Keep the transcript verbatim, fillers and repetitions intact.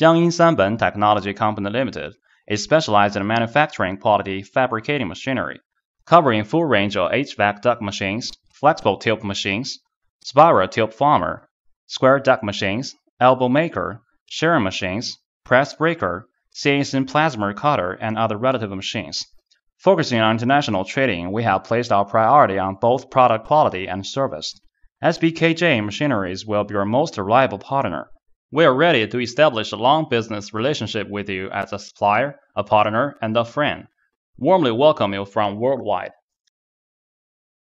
Jiangyin Sanben Technology Company Limited is specialized in manufacturing quality fabricating machinery, covering a full range of H V A C duct machines, flexible tilt machines, spiral tilt former, square duct machines, elbow maker, shearing machines, press breaker, C N C plasma cutter, and other relative machines. Focusing on international trading, we have placed our priority on both product quality and service. S B K J Machineries will be your most reliable partner. We are ready to establish a long business relationship with you as a supplier, a partner, and a friend. Warmly welcome you from worldwide.